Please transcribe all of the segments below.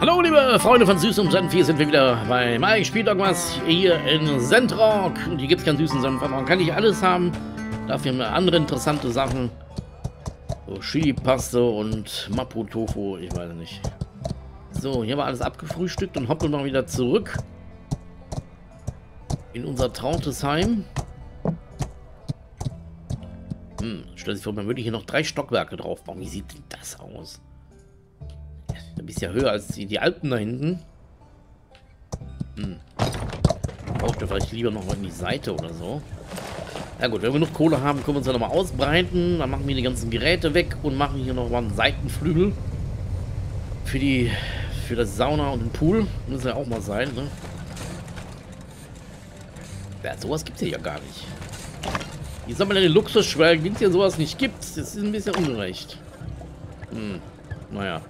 Hallo liebe Freunde von Süß und Senf, hier sind wir wieder bei Mike spielt irgendwas hier in Sandrock. Hier gibt es keinen süßen Senf, man kann nicht alles haben. Dafür haben wir andere interessante Sachen. So Chili-Paste und Mapo Tofu, ich weiß nicht. So, hier haben wir alles abgefrühstückt und hoppeln mal wieder zurück in unser Trautesheim. Stell sich vor, man würde hier noch 3 Stockwerke drauf bauen. Wie sieht denn das aus? Du bist ja höher als die Alpen da hinten. Braucht ihr vielleicht lieber noch mal in die Seite oder so. Na gut, wenn wir genug Kohle haben, können wir uns ja nochmal ausbreiten. Dann machen wir die ganzen Geräte weg und machen hier nochmal einen Seitenflügel. Für das Sauna und den Pool. Muss ja auch mal sein, ne? Ja, sowas gibt es ja gar nicht. Wie soll man denn den Luxus schwelgen, wenn es ja sowas nicht gibt? Das ist ein bisschen ungerecht. Naja.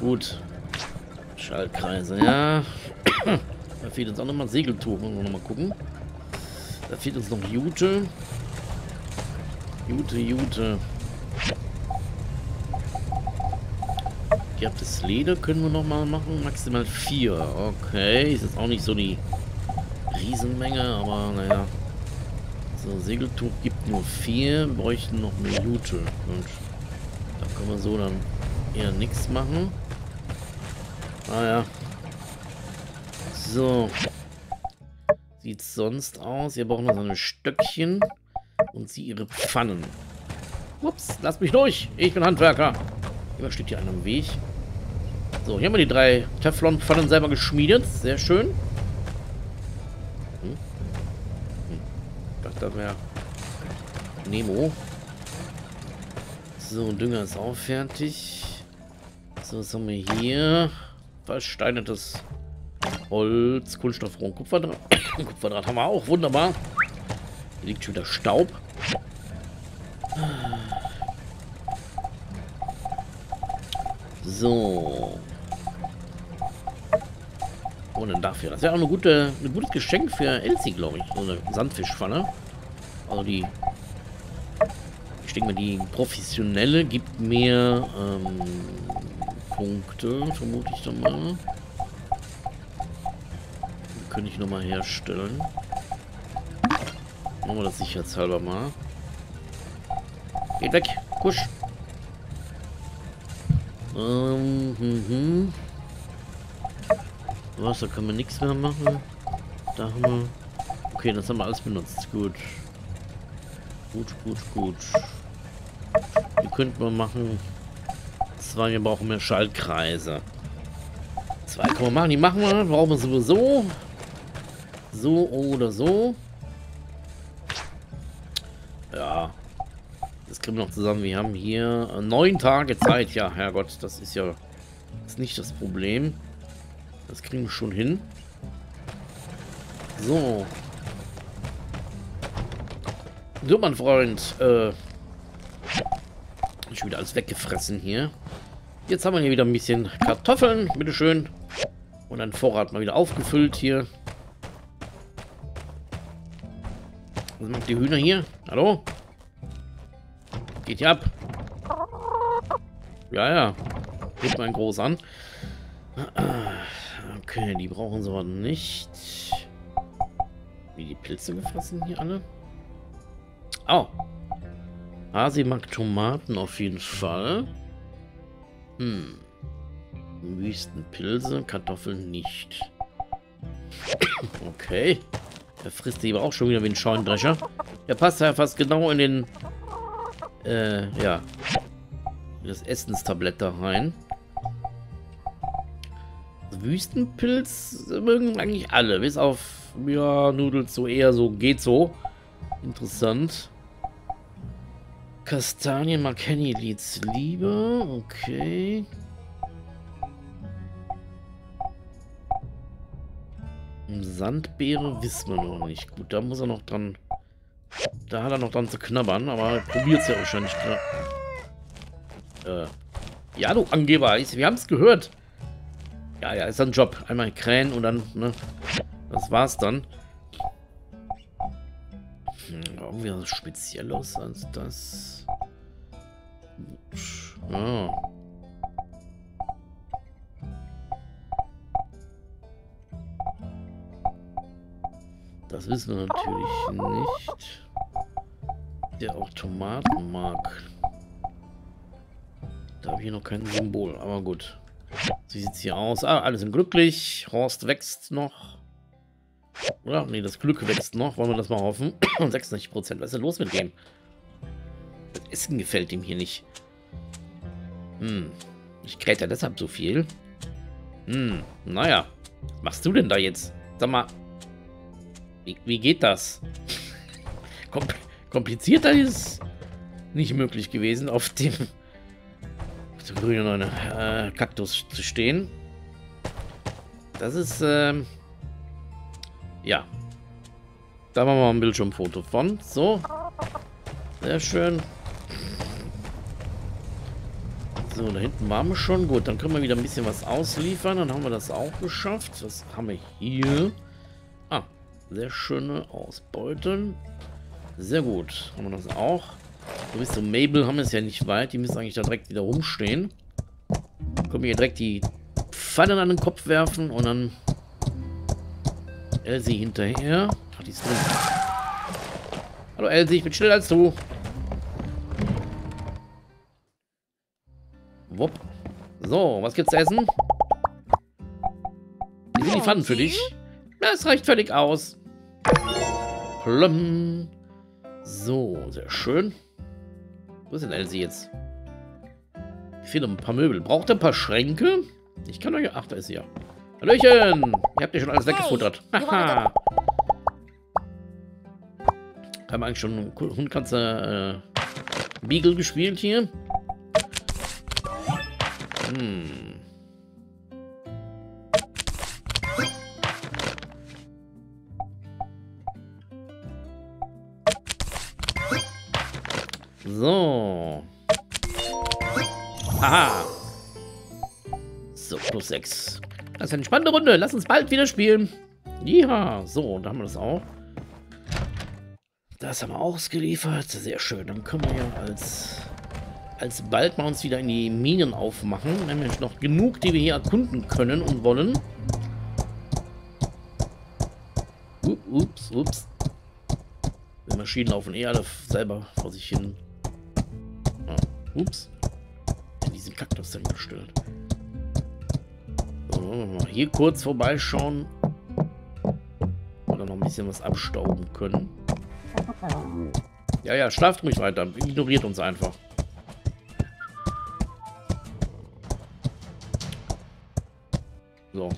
Gut. Schaltkreise, ja. Da fehlt uns auch nochmal Segeltuch. Müssen wir nochmal gucken. Da fehlt uns noch Jute. Jute. Das Leder können wir nochmal machen. Maximal 4. Okay. Ist jetzt auch nicht so die Riesenmenge, aber naja. So, Segeltuch gibt nur 4. Bräuchten noch mehr Jute. Und da können wir so dann eher nichts machen. Naja. So. Sieht sonst aus. Hier brauchen wir so ein Stöckchen. Und sie ihre Pfannen. Ups, lass mich durch. Ich bin Handwerker. Immer steht hier einer am Weg. So, hier haben wir die 3 Teflonpfannen selber geschmiedet. Sehr schön. Ich dachte, das wäre Nemo. So, Dünger ist auch fertig. So, was haben wir hier? Versteinertes Holz, Kunststoffrohr und Kupferdraht. Kupferdraht haben wir auch. Wunderbar. Hier liegt schon wieder Staub. So. Und dann dafür. Das wäre auch ein gutes Geschenk für Elsie, glaube ich. So eine Sandfischpfanne. Also die. Ich denke mal, die professionelle gibt mehr Punkte, vermute ich doch mal. Die könnte ich nochmal herstellen. Machen wir das sicherheitshalber mal. Geht weg. Kusch. Was, da können wir nichts mehr machen. Da haben wir... Okay, das haben wir alles benutzt. Gut. Gut. Die könnten wir machen. 2, wir brauchen mehr Schaltkreise. 2 können wir machen, die machen wir. Brauchen wir sowieso. So oder so. Ja. Das kriegen wir noch zusammen. Wir haben hier 9 Tage Zeit. Ja, Herrgott, das ist ja ist nicht das Problem. Das kriegen wir schon hin. So. So, mein Freund. Schon wieder alles weggefressen hier. Jetzt haben wir hier wieder ein bisschen Kartoffeln. Bitteschön. Und einen Vorrat mal wieder aufgefüllt hier. Was macht die Hühner hier? Hallo? Geht hier ab. Ja. Geht mein Groß an. Okay, die brauchen sowas nicht. Wie die Pilze gefressen hier alle? Au. Hasi mag Tomaten auf jeden Fall. Wüstenpilze, Kartoffeln nicht. Okay. Der frisst die aber auch schon wieder wie ein Scheunendrescher. Der passt ja fast genau in den... ja. Das Essenstablett da rein. Wüstenpilz mögen eigentlich alle. Bis auf, ja, Nudels so eher so, geht so. Interessant. Kastanien mag Henny-Lieds lieber. Okay. Sandbeere wissen wir noch nicht. Gut, da muss er noch dran... Da hat er noch dran zu knabbern, aber er probiert es ja wahrscheinlich. Ja, du Angeber, wir haben es gehört. Ja, ist ein Job. Einmal krähen und dann, ne? Das war's dann. Irgendwie was Spezielles als das. Ja. Das wissen wir natürlich nicht. Der auch Tomaten mag. Da habe ich noch kein Symbol, aber gut. So sieht es hier aus. Ah, alle sind glücklich. Horst wächst noch. Oder? Nee, das Glück wächst noch. Wollen wir das mal hoffen? Und 96%. Was ist denn los mit dem? Das Essen gefällt ihm hier nicht. Hm. Ich kräte ja deshalb so viel. Hm. Naja. Was machst du denn da jetzt? Sag mal. Wie geht das? Komplizierter ist nicht möglich gewesen, auf dem grünen Kaktus zu stehen. Das ist, ja. Da machen wir mal ein Bildschirmfoto von. So. Sehr schön. So, da hinten waren wir schon. Gut, dann können wir wieder ein bisschen was ausliefern. Dann haben wir das auch geschafft. Was haben wir hier? Ah, sehr schöne Ausbeuten. Sehr gut. Haben wir das auch. Du bist so, Mabel haben wir es ja nicht weit. Die müssen eigentlich da direkt wieder rumstehen. Können wir hier direkt die Pfannen an den Kopf werfen und dann Elsie hinterher. Ach, die ist drin. Hallo Elsie, ich bin schneller als du. Wupp. So, was gibt's zu essen? Hier sind die Pfannen für dich. Das reicht völlig aus. Plum. So, sehr schön. Wo ist denn Elsie jetzt? Ich fehle ein paar Möbel. Braucht ihr ein paar Schränke? Ich kann euch... Ach, da ist sie ja. Hallöchen! Ihr habt ja schon alles weggefuttert. Haha. Haben wir eigentlich schon Hundkatze Beagle gespielt hier? Hm. So. Aha. So, plus 6. Das ist eine spannende Runde. Lass uns bald wieder spielen. Ja, so, da haben wir das auch. Das haben wir ausgeliefert. Sehr schön. Dann können wir ja als bald mal uns wieder in die Minen aufmachen. Wir haben nämlich noch genug, die wir hier erkunden können und wollen. Ups, ups. Die Maschinen laufen eh alle selber vor sich hin. Ups. In diesen Kaktus dann gestört. So, wollen wir mal hier kurz vorbeischauen. Oder noch ein bisschen was abstauben können. Ja, ja, schlaft ruhig weiter. Ignoriert uns einfach. So.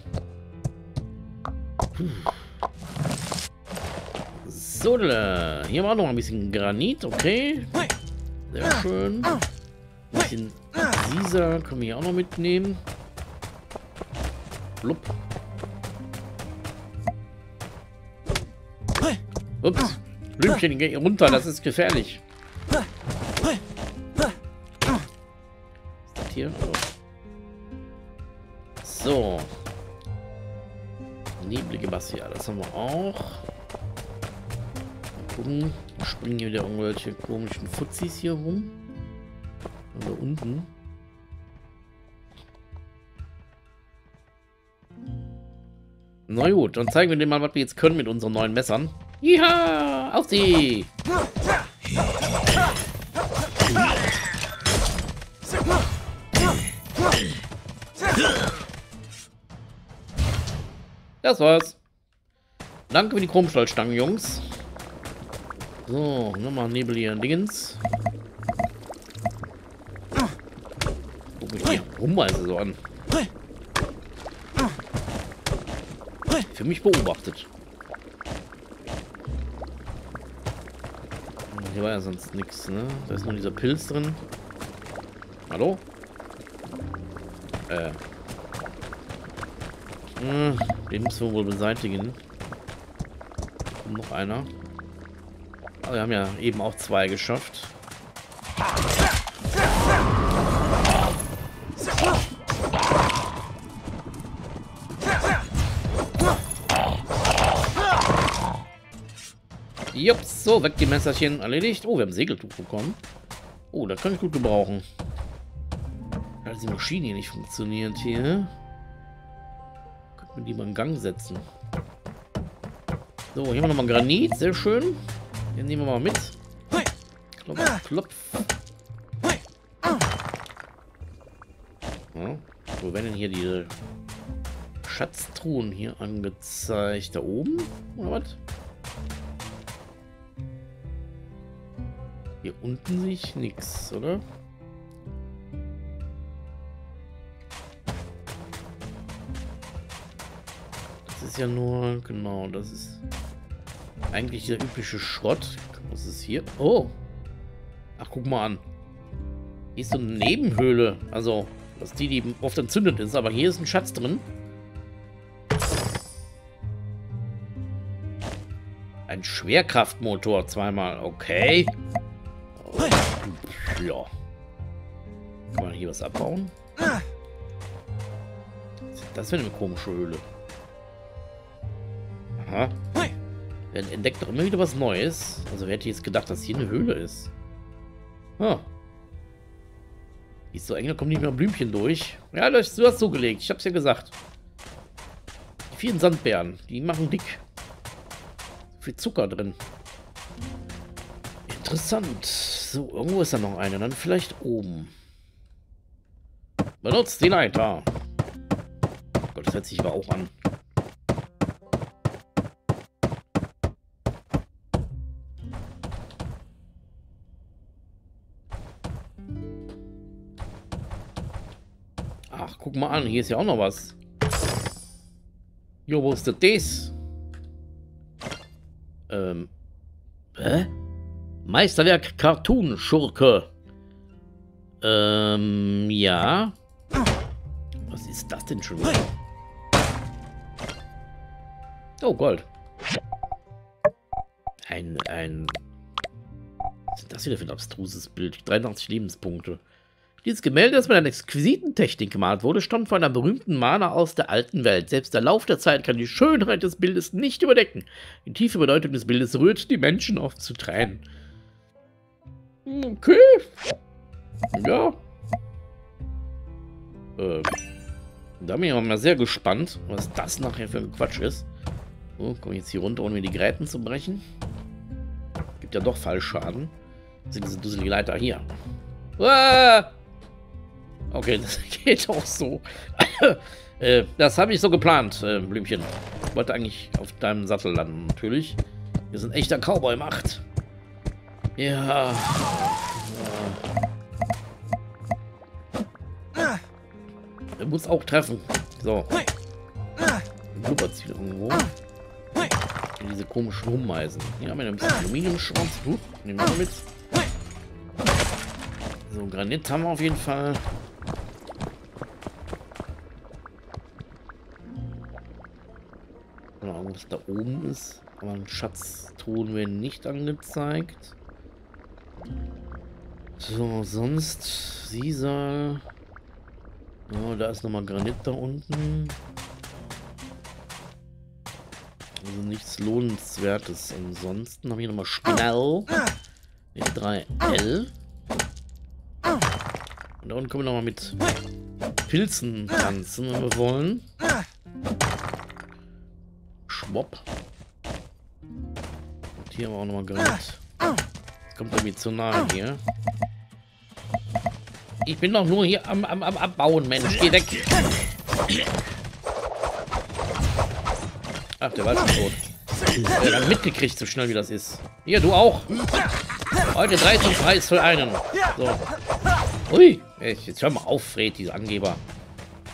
Puh. So, hier war noch ein bisschen Granit. Okay. Sehr schön. Ein bisschen Sisa können wir hier auch noch mitnehmen. Blub. Ups. Blümchen, geh runter, das ist gefährlich. Was ist das hier? So. Neblige Bastia, das haben wir auch. Mal gucken. Da springen hier wieder irgendwelche komischen Fuzzis hier rum. Und da unten. Na gut, dann zeigen wir denen mal, was wir jetzt können mit unseren neuen Messern. Jiha! Auf sie! Das war's. Danke für die Chromstahlstangen, Jungs. So, nochmal Nebel hier in Dingens. Guck mich hier rumweise so an. Für mich beobachtet. Hier war ja sonst nichts, ne? Da ist nur dieser Pilz drin. Hallo? Den müssen wir wohl beseitigen. Und noch einer. Aber wir haben ja eben auch zwei geschafft. Jups, so, weg die Messerchen, erledigt. Oh, wir haben ein Segeltuch bekommen. Oh, das kann ich gut gebrauchen. Weil die Maschine hier nicht funktioniert hier. Könnten wir die mal in Gang setzen. So, hier haben wir nochmal Granit, sehr schön. Den nehmen wir mal mit. Klopf, klopf. Ja. Wo werden denn hier diese Schatztruhen hier angezeigt? Da oben? Oder was? Hier unten sehe ich nichts, oder? Das ist ja nur, genau, das ist eigentlich der übliche Schrott. Was ist hier? Oh! Ach, guck mal an. Hier ist so eine Nebenhöhle. Also, dass die oft entzündet ist, aber hier ist ein Schatz drin. Ein Schwerkraftmotor zweimal, okay. Ja. Kann man hier was abbauen? Das wäre eine komische Höhle. Aha. Man entdeckt doch immer wieder was Neues. Also wer hätte jetzt gedacht, dass hier eine Höhle ist? Ah. Die ist so eng, da kommen nicht mehr Blümchen durch. Ja, du hast es zugelegt. Ich hab's ja gesagt. Die vielen Sandbären, die machen dick. Viel Zucker drin. Interessant. So, irgendwo ist da noch eine. Dann vielleicht oben. Benutzt die Leiter. Oh Gott, das hört sich aber auch an. Ach, guck mal an. Hier ist ja auch noch was. Jo, wo ist das? Hä? Meisterwerk Cartoon-Schurke. Ja. Was ist das denn schon wieder? Oh, Gold. Was ist das wieder für ein abstruses Bild? 83 Lebenspunkte. Dieses Gemälde, das mit einer exquisiten Technik gemalt wurde, stammt von einer berühmten Maler aus der alten Welt. Selbst der Lauf der Zeit kann die Schönheit des Bildes nicht überdecken. Die tiefe Bedeutung des Bildes rührt die Menschen oft zu Tränen. Okay. Ja. Da bin ich aber mal sehr gespannt, was das nachher für ein Quatsch ist. So, komm ich jetzt hier runter, ohne mir die Gräten zu brechen. Gibt ja doch Fallschaden. Das sind diese dusselige Leiter hier. Ah! Okay, das geht auch so. Das habe ich so geplant, Blümchen. Ich wollte eigentlich auf deinem Sattel landen, natürlich. Wir sind echter Cowboy im 8. Ja. Er muss auch treffen. So. Blubbert's wieder irgendwo. Und diese komischen Hummeisen. Hier haben wir ein bisschen Aluminiumschwanz. Nehmen wir mal mit. So, Granit haben wir auf jeden Fall. Was da oben ist. Aber ein Schatzton wird nicht angezeigt. So, sonst Sisal. Oh, da ist nochmal Granit da unten. Also nichts Lohnenswertes. Ansonsten habe ich nochmal Spinell. Mit 3L. Und da unten können wir nochmal mit Pilzen tanzen, wenn wir wollen. Schwopp. Und hier haben wir auch nochmal Granit. Das kommt irgendwie zu nahe hier. Ich bin doch nur hier am Abbauen, Mensch. Geh weg. Ach, der war schon tot. Der hat mitgekriegt, so schnell wie das ist. Hier, du auch. Heute 3 zum Preis für einen. So. Ui. Jetzt hör mal auf, Fred, diese Angeber.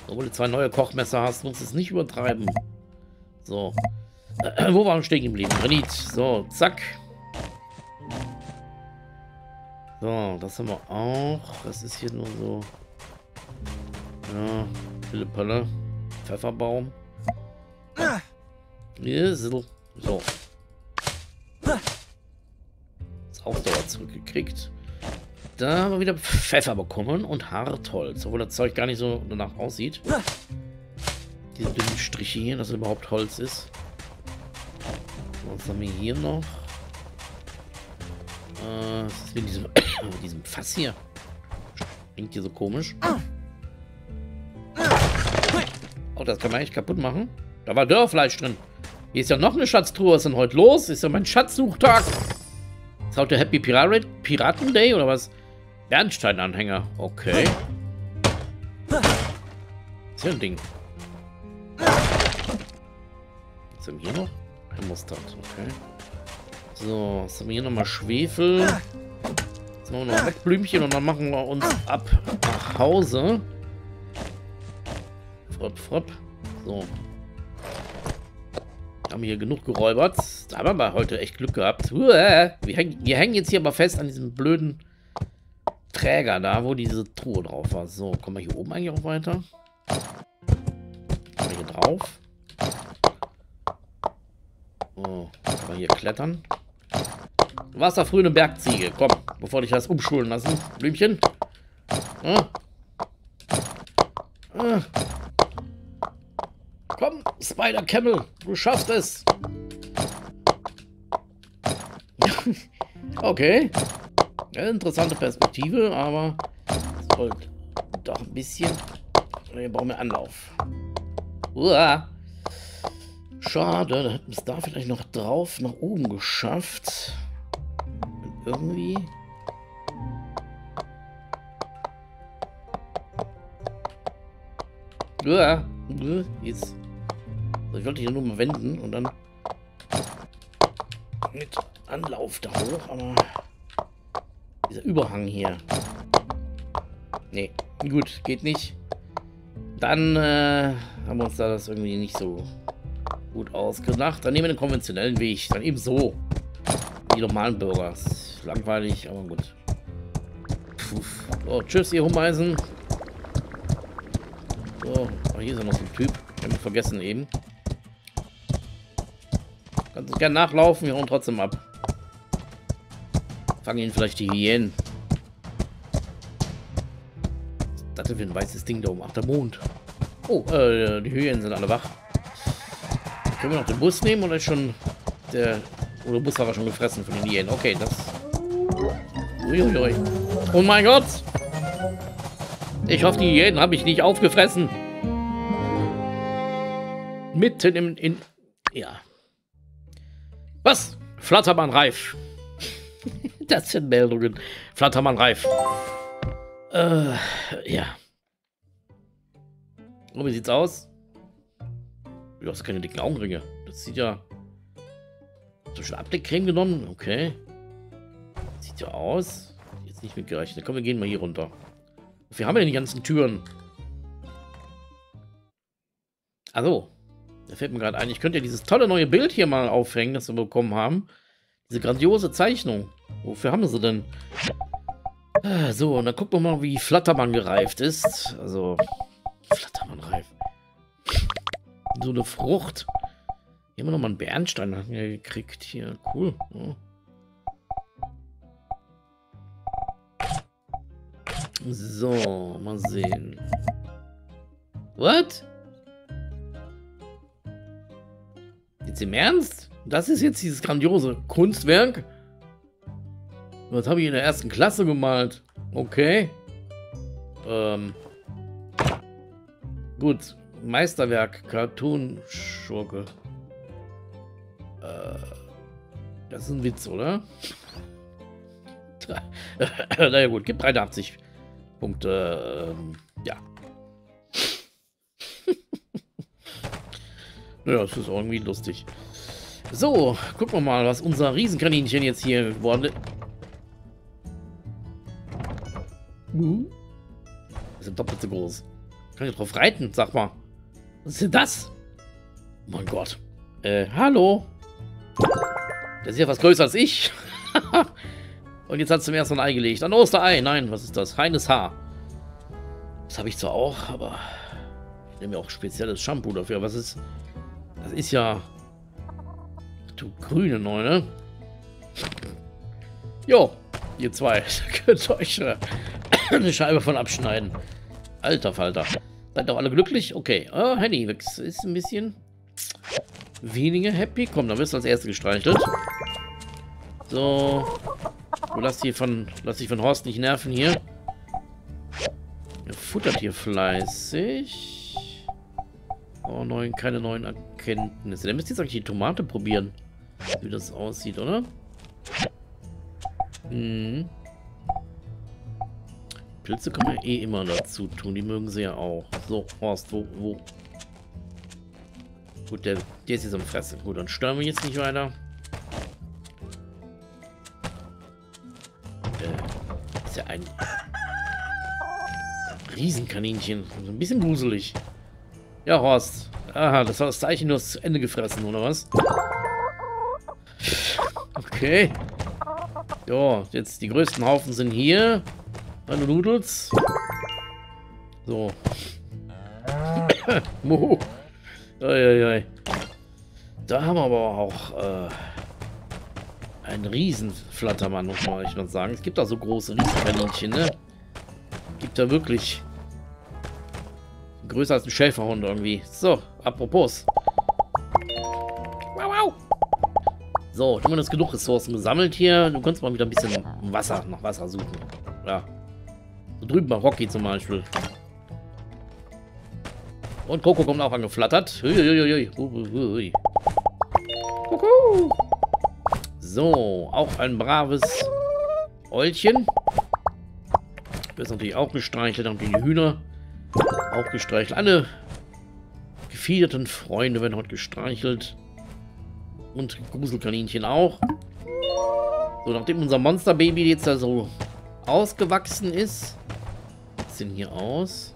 Obwohl du 2 neue Kochmesser hast, musst du es nicht übertreiben. So. Wo waren wir stehen geblieben? Granit. So, zack. So, das haben wir auch. Das ist hier nur so. Ja, Pillepalle. Pfefferbaum. So. Das Ausdauer zurückgekriegt. Da haben wir wieder Pfeffer bekommen und Hartholz, obwohl das Zeug gar nicht so danach aussieht. Diese dünnen Striche hier, dass überhaupt Holz ist. Was haben wir hier noch? Was ist mit diesem Fass hier? Klingt hier so komisch. Oh, das kann man eigentlich kaputt machen. Da war Dörrfleisch drin. Hier ist ja noch eine Schatztruhe. Was ist denn heute los? Ist ja mein Schatzsuchtag. Ist heute Happy Piraten Day oder was? Bernstein-Anhänger. Okay. Was ist hier ein Ding? Was haben wir hier noch? Ein Mustard. Okay. So, jetzt haben wir hier nochmal Schwefel. Jetzt machen wir noch Blümchen und dann machen wir uns ab nach Hause. Fröpp, fröpp. So. Haben hier genug geräubert. Da haben wir mal heute echt Glück gehabt. Wir hängen jetzt hier aber fest an diesem blöden Träger da, wo diese Truhe drauf war. So, kommen wir hier oben eigentlich auch weiter? Kommen wir hier drauf? So, können wir hier klettern? Du warst da früh eine Bergziege. Komm, bevor dich das umschulen lassen. Blümchen. Ah. Ah. Komm, Spider-Camel, du schaffst es. Okay. Ja, interessante Perspektive, aber es folgt doch ein bisschen. Hier brauchen wir Anlauf. Uah. Schade, da hätten wir es da vielleicht noch drauf nach oben geschafft. Und irgendwie... Uah. Jetzt. So, ich wollte hier nur mal wenden und dann mit Anlauf da hoch, aber dieser Überhang hier. Nee, gut, geht nicht. Dann haben wir uns da das irgendwie nicht so gut ausgedacht. Dann nehmen wir den konventionellen Weg, dann eben so. Die normalen Bürger. Ist langweilig, aber gut. So, tschüss, ihr Hummeisen. So, oh, hier ist ja noch so ein Typ. Ich hab ihn vergessen eben. Kannst du gerne nachlaufen, wir hauen trotzdem ab. Fangen ihn vielleicht die Hyänen. Das ist ein weißes Ding da oben. Ach, der Mond. Oh, die Hyänen sind alle wach. Können wir noch den Bus nehmen oder ist schon der... Oder der Bus war schon gefressen von den Hyänen. Okay, das... Uiuiui. Oh mein Gott! Ich hoffe, die Hyänen habe ich nicht aufgefressen. Mitten in ja. Was? Flattermann Reif. Das sind Meldungen. Flattermann Reif. Ja. Und wie sieht's aus? Du hast keine dicken Augenringe. Das sieht ja... Hast du schon Abdeckcreme genommen? Okay. Das sieht ja aus. Jetzt nicht mitgerechnet. Komm, wir gehen mal hier runter. Wir haben ja die ganzen Türen. Also, da fällt mir gerade ein, ich könnte ja dieses tolle neue Bild hier mal aufhängen, das wir bekommen haben. Diese grandiose Zeichnung. Wofür haben wir sie denn? So, und dann gucken wir mal, wie Flattermann gereift ist. Also, Flattermann reif. So eine Frucht. Hier haben wir nochmal einen Bernstein gekriegt. Hier, cool. Ja. So, mal sehen. What? Jetzt im Ernst? Das ist jetzt dieses grandiose Kunstwerk? Was habe ich in der ersten Klasse gemalt? Okay. Gut. Meisterwerk Cartoon-Schurke. Das ist ein Witz, oder? Naja gut, gibt 83. Punkte, ja. Naja, das ist irgendwie lustig. So, gucken wir mal, was unser Riesenkaninchen jetzt hier geworden ist. Das ist doppelt so groß. Kann ich drauf reiten, sag mal. Was ist denn das? Oh mein Gott. Hallo. Das ist ja was größer als ich. Und jetzt hat es zum ersten Mal ein Ei gelegt. Ein Osterei. Nein, was ist das? Reines Haar. Das habe ich zwar auch, aber ich nehme ja auch spezielles Shampoo dafür. Was ist... Das ist ja... Du grüne Neune. Jo, ihr zwei. Könnt euch eine Scheibe von abschneiden. Alter Falter. Seid doch alle glücklich? Okay. Oh, Hennywix ist ein bisschen... weniger happy. Komm, dann wirst du als Erste gestreichelt. So... Du lass dich von Horst nicht nerven hier. Er futtert hier fleißig. Oh, keine neuen Erkenntnisse. Dann müsst ihr jetzt eigentlich die Tomate probieren. Wie das aussieht, oder? Hm. Pilze kann man ja eh immer dazu tun. Die mögen sie ja auch. So, Horst, wo? Gut, der ist jetzt am Fressen. Gut, dann stören wir jetzt nicht weiter. Ist ja ein Riesenkaninchen. So ein bisschen gruselig. Ja, Horst. Aha, das war das Zeichen, du hast zu Ende gefressen, oder was? Okay. So, jetzt die größten Haufen sind hier. Meine Nudels. So. Moho. Eieiei. Da haben wir aber auch einen Riesenflattermann, muss man echt mal sagen. Es gibt da so große Riesenkaninchen, ne? Gibt da wirklich größer als ein Schäferhund irgendwie. So, apropos. Wow, wow. So, haben wir das genug Ressourcen gesammelt hier. Du kannst mal wieder ein bisschen Wasser, nach Wasser suchen. Ja. So drüben bei Rocky zum Beispiel. Und Coco kommt auch angeflattert. Hui. Kuckuck. So, auch ein braves Eulchen. Das ist natürlich auch gestreichelt, haben die Hühner auch gestreichelt. Alle gefiederten Freunde werden heute gestreichelt. Und Gruselkaninchen auch. So, nachdem unser Monsterbaby jetzt da so ausgewachsen ist. Was sieht denn hier aus?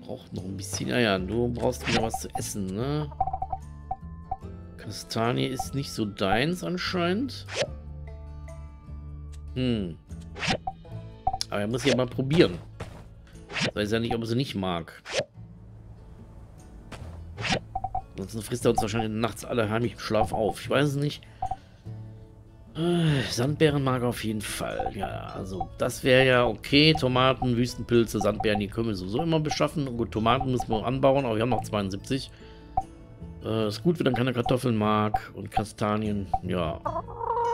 Braucht noch ein bisschen. Ja, du brauchst wieder was zu essen, ne? Kastanie ist nicht so deins anscheinend. Hm. Aber er muss ja mal probieren. Ich weiß ja nicht, ob er sie nicht mag. Ansonsten frisst er uns wahrscheinlich nachts alle heimlich im Schlaf auf. Ich weiß es nicht. Sandbeeren mag er auf jeden Fall. Ja, also das wäre ja okay. Tomaten, Wüstenpilze, Sandbeeren, die können wir sowieso immer beschaffen. Und gut, Tomaten müssen wir anbauen, aber wir haben noch 72. Ist gut, wenn er keine Kartoffeln mag. Und Kastanien, ja.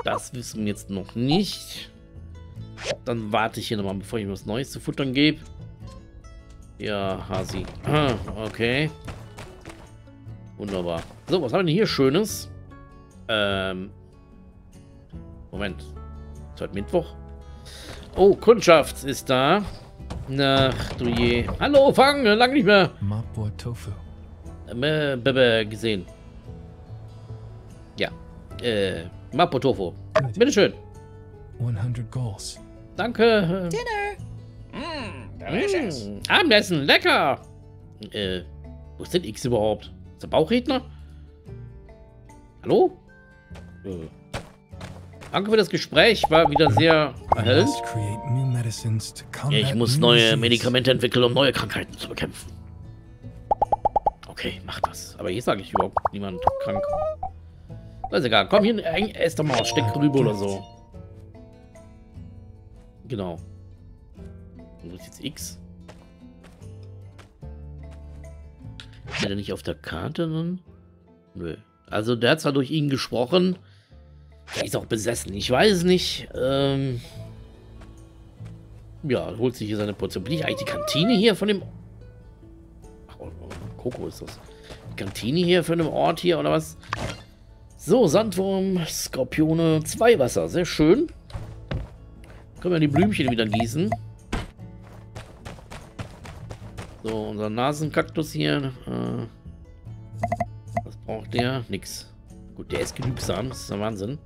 Das wissen wir jetzt noch nicht. Dann warte ich hier nochmal, bevor ich ihm was Neues zu futtern gebe. Ja, Hasi. Ah, okay. Wunderbar. So, was haben wir denn hier Schönes? Moment. Ist heute Mittwoch? Oh, Kundschaft ist da. Ach du je. Hallo, Fang, lange nicht mehr. Mapo Tofu. Gesehen. Ja. Mapo Tofu. Bitteschön. 100 Goals. Danke. Dinner. Abendessen, lecker. Wo ist denn X überhaupt? Ist der Bauchredner? Hallo? Danke für das Gespräch, war wieder sehr erhellend. Ich muss neue Medikamente entwickeln, um neue Krankheiten zu bekämpfen. Okay, mach das. Aber hier sage ich überhaupt niemand krank. Das ist egal. Komm hier, ess doch mal aus Steckrübe oder so. Genau. Wo ist jetzt X? Ist der denn nicht auf der Karte? Nö. Also der hat zwar durch ihn gesprochen. Der ist auch besessen. Ich weiß es nicht. Ja, holt sich hier seine Portion. Bin ich eigentlich die Kantine hier von dem... Ach, Coco ist das. Die Kantine hier von dem Ort hier, oder was? So, Sandwurm, Skorpione, 2 Wasser. Sehr schön. Können wir die Blümchen wieder gießen. So, unser Nasenkaktus hier. Was braucht der? Nix. Gut, der ist genügsam, das ist der Wahnsinn.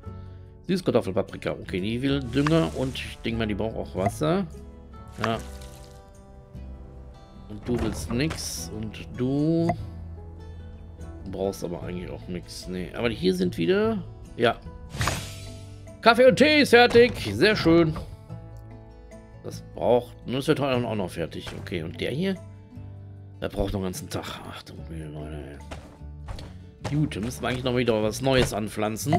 Süßkartoffel, Paprika, okay, die will Dünger und ich denke mal, die braucht auch Wasser. Ja. Und du willst nichts und du brauchst aber eigentlich auch nichts. Nee, aber hier sind wieder, ja. Kaffee und Tee ist fertig, sehr schön. Das braucht, das wird heute auch noch fertig. Okay, und der hier, der braucht noch einen ganzen Tag. Ach du Müll, Leute. Gut, dann müssen wir eigentlich noch wieder was Neues anpflanzen.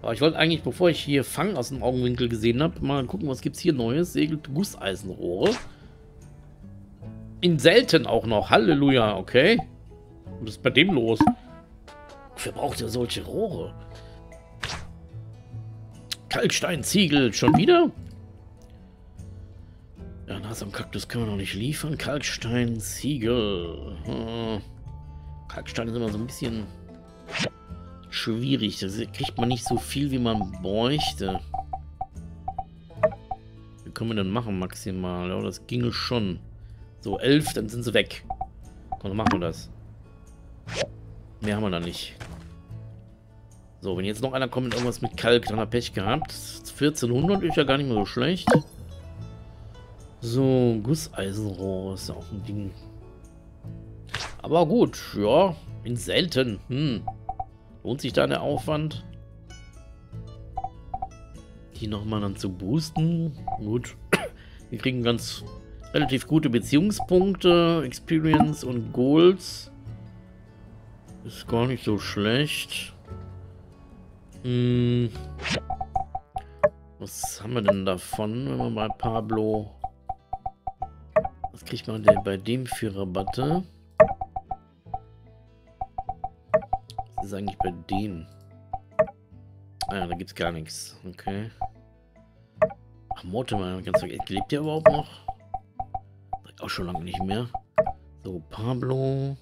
Aber ich wollte eigentlich, bevor ich hier Fang aus dem Augenwinkel gesehen habe, mal gucken, was gibt es hier Neues. Segelt Gusseisenrohre. In selten auch noch. Halleluja, okay. Was ist bei dem los? Wofür braucht ihr solche Rohre? Kalksteinziegel, schon wieder? Ja, Nase am Kaktus können wir noch nicht liefern. Kalkstein, Ziegel. Kalkstein ist immer so ein bisschen schwierig. Da kriegt man nicht so viel, wie man bräuchte. Wie können wir denn machen maximal? Ja, das ginge schon. So 11, dann sind sie weg. Komm, dann machen wir das. Mehr haben wir da nicht. So, wenn jetzt noch einer kommt mit irgendwas mit Kalk, dann hat er Pech gehabt. 1400 ist ja gar nicht mehr so schlecht. So, Gusseisenrohr ist ja auch ein Ding. Aber gut, ja, in selten. Lohnt sich da der Aufwand? Die nochmal dann zu boosten. Gut. Wir kriegen ganz relativ gute Beziehungspunkte, Experience und Goals. Ist gar nicht so schlecht. Was haben wir denn davon, wenn wir bei Pablo... Was kriegt man denn bei dem für Rabatte? Was ist eigentlich bei dem? Ah ja, da gibt's gar nichts. Okay. Ach, Mortimer, ganz vergessen. Lebt der überhaupt noch? Auch schon lange nicht mehr. So, Pablo...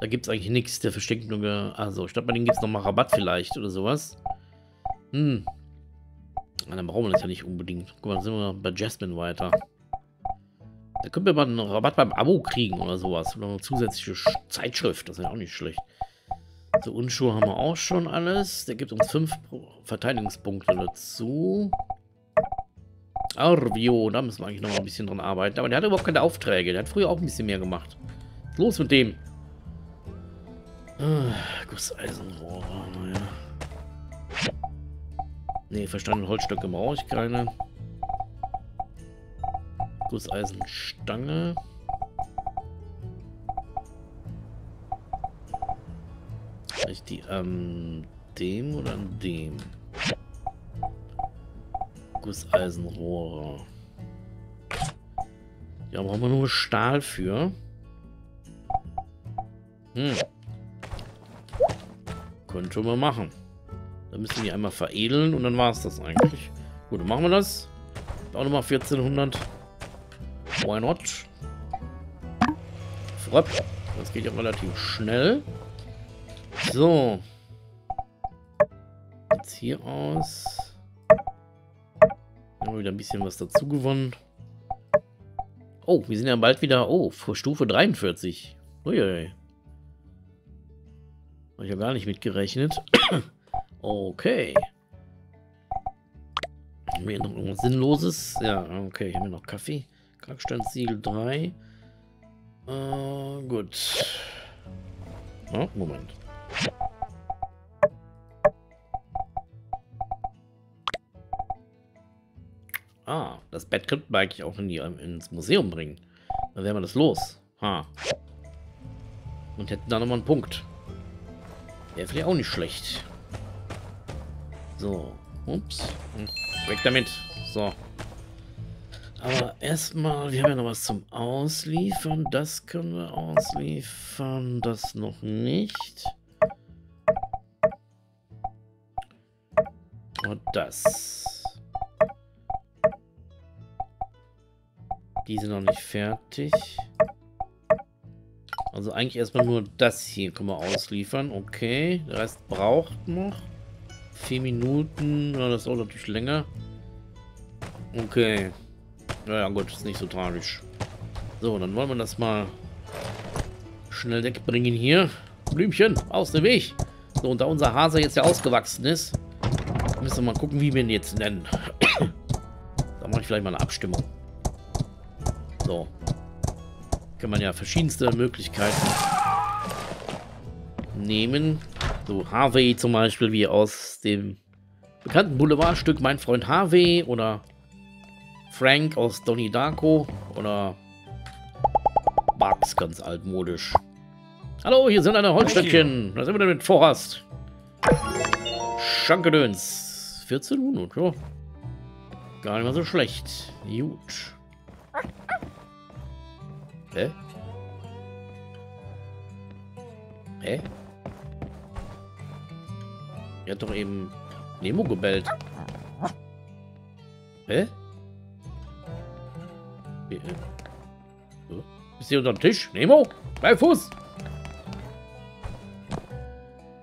Da gibt es eigentlich nichts, der versteckt nur... Also, statt bei denen gibt es nochmal Rabatt vielleicht oder sowas. Dann brauchen wir das ja nicht unbedingt. Guck mal, dann sind wir bei Jasmine weiter. Da können wir mal einen Rabatt beim Abo kriegen oder sowas. Oder eine zusätzliche Zeitschrift, das ist ja auch nicht schlecht. So, Unschuhe haben wir auch schon alles. Der gibt uns 5 Verteidigungspunkte dazu. Arvio, da müssen wir eigentlich nochmal ein bisschen dran arbeiten. Aber der hat überhaupt keine Aufträge. Der hat früher auch ein bisschen mehr gemacht. Was ist los mit dem? Gusseisenrohr, naja. Ne, verstanden, Holzstöcke brauche ich keine. Gusseisenstange. Vielleicht die an dem oder an dem? Gusseisenrohre. Ja, brauchen wir nur Stahl für. Könnte man machen. Da müssen die einmal veredeln und dann war es das eigentlich. Gut, dann machen wir das. Auch nochmal 1400. Why not? Fröpp. Das geht ja relativ schnell. So. Jetzt hier aus. Haben wir wieder ein bisschen was dazu gewonnen. Oh, wir sind ja bald wieder. Oh, vor Stufe 43. Uiuiui. Habe ich ja gar nicht mitgerechnet. Okay. Haben wir noch irgendwas Sinnloses? Ja, okay. Haben wir noch Kaffee? Kalksteinsiegel 3. Gut. Oh, Moment. Ah, das Bett könnte man eigentlich auch in ins Museum bringen. Dann wären wir das los. Und hätten da nochmal einen Punkt. Wäre vielleicht auch nicht schlecht. So. Ups. Weg damit. So. Aber erstmal, wir haben ja noch was zum Ausliefern. Das können wir ausliefern. Das noch nicht. Und das. Die sind noch nicht fertig. Also eigentlich erstmal nur das hier können wir ausliefern. Okay, der Rest braucht noch 4 Minuten. Ja, das dauert natürlich länger. Okay. Naja gut, ist nicht so tragisch. So, dann wollen wir das mal schnell wegbringen hier. Blümchen, aus dem Weg. So, und da unser Hase jetzt ja ausgewachsen ist, müssen wir mal gucken, wie wir ihn jetzt nennen. Da mache ich vielleicht mal eine Abstimmung. So. Kann man ja verschiedenste Möglichkeiten nehmen. So Harvey zum Beispiel, wie aus dem bekannten Boulevardstück Mein Freund Harvey oder Frank aus Donnie Darko oder Bugs, ganz altmodisch. Hallo, hier sind eine Holzstöckchen. Was sind wir denn mit Vorhast? Schankedöns. 1400, ja. Gar nicht mal so schlecht. Gut. Hä? Hä? Er hat doch eben Nemo gebellt. Hä? So. Bist du unter dem Tisch? Nemo? Bei Fuß!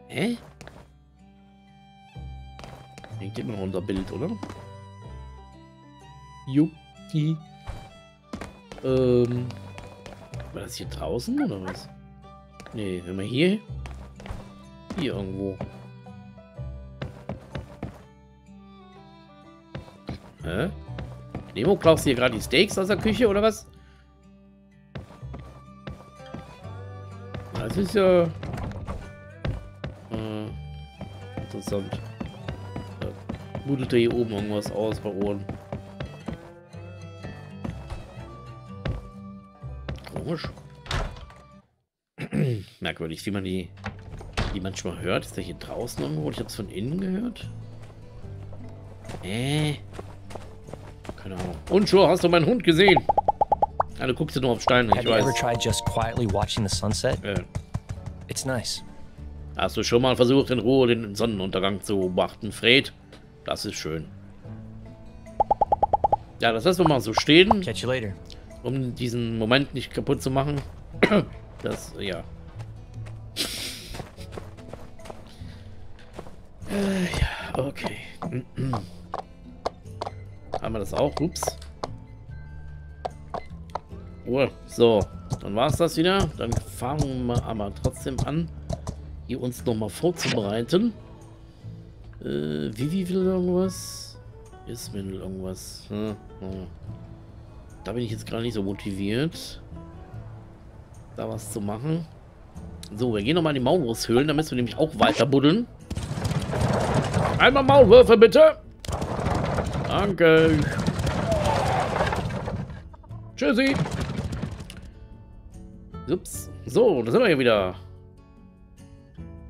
Hä? Hängt immer unser Bild, oder? Juppie. War das hier draußen, oder was? Nee, wenn wir hier... Hier irgendwo. Hä? Nemo, klaust du hier gerade die Steaks aus der Küche, oder was? Das ist ja... interessant. Buddelt er hier oben irgendwas aus bei Ohren? Komisch. Merkwürdig, wie man die manchmal hört. Ist der hier draußen irgendwo? Ich hab's von innen gehört. Keine Ahnung. Und schon hast du meinen Hund gesehen? Ja, du guckst ja nur auf Steine, ich weiß. Hast du schon mal versucht, in Ruhe den Sonnenuntergang zu beobachten, Fred? Das ist schön. Ja, das lassen wir mal so stehen. Um diesen Moment nicht kaputt zu machen. Das, ja. Ja, okay. Haben wir das auch? Ups. Oh, so, dann war es das wieder. Dann fangen wir aber trotzdem an, hier uns nochmal vorzubereiten. Vivi will irgendwas? Ismin will irgendwas. Da bin ich jetzt gerade nicht so motiviert, da was zu machen. So, wir gehen nochmal in die Maulwurfshöhlen, da müssen wir nämlich auch weiter buddeln. Einmal Maulwürfe, bitte! Danke! Tschüssi! Ups. So, da sind wir ja wieder.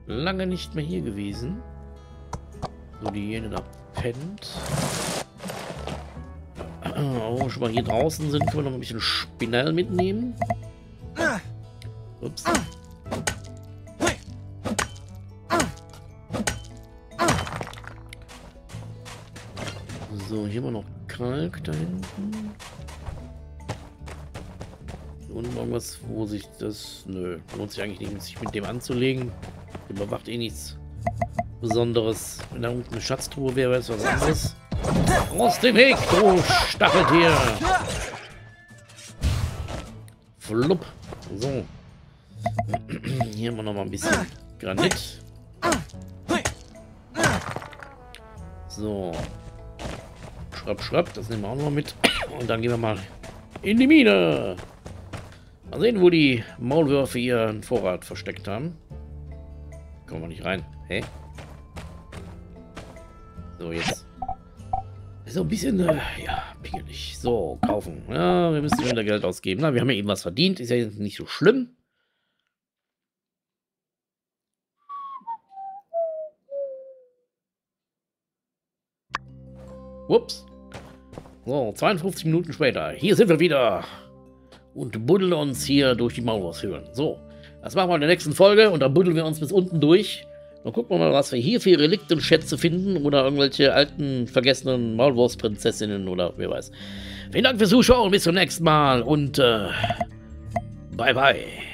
Lange nicht mehr hier gewesen. So, die Hyäne da pennt. Auch schon mal hier draußen sind, können wir noch ein bisschen Spinell mitnehmen. Ups. So, hier haben wir noch Kalk da hinten. Und irgendwas, wo sich das... Nö, lohnt sich eigentlich nicht, sich mit dem anzulegen. Überwacht eh nichts Besonderes. Wenn da unten eine Schatztruhe wäre, wäre es was anderes. Aus dem Weg, du Stacheltier! Flupp. So. Hier haben wir nochmal ein bisschen Granit. So. Schrapp, schrapp. Das nehmen wir auch noch mit. Und dann gehen wir mal in die Mine. Mal sehen, wo die Maulwürfe ihren Vorrat versteckt haben. Kommen wir nicht rein. Hä? So, jetzt. So ein bisschen, ja, pingelig. So, kaufen. Ja, wir müssen wieder Geld ausgeben. Na, wir haben ja eben was verdient. Ist ja jetzt nicht so schlimm. Ups. So, 52 Minuten später. Hier sind wir wieder. Und buddeln uns hier durch die Maulwurfshöhlen. So, das machen wir in der nächsten Folge. Und dann buddeln wir uns bis unten durch. Dann gucken wir mal, was wir hier für Relikte und Schätze finden. Oder irgendwelche alten, vergessenen Maulwurfsprinzessinnen oder wer weiß. Vielen Dank fürs Zuschauen. Bis zum nächsten Mal. Und bye bye.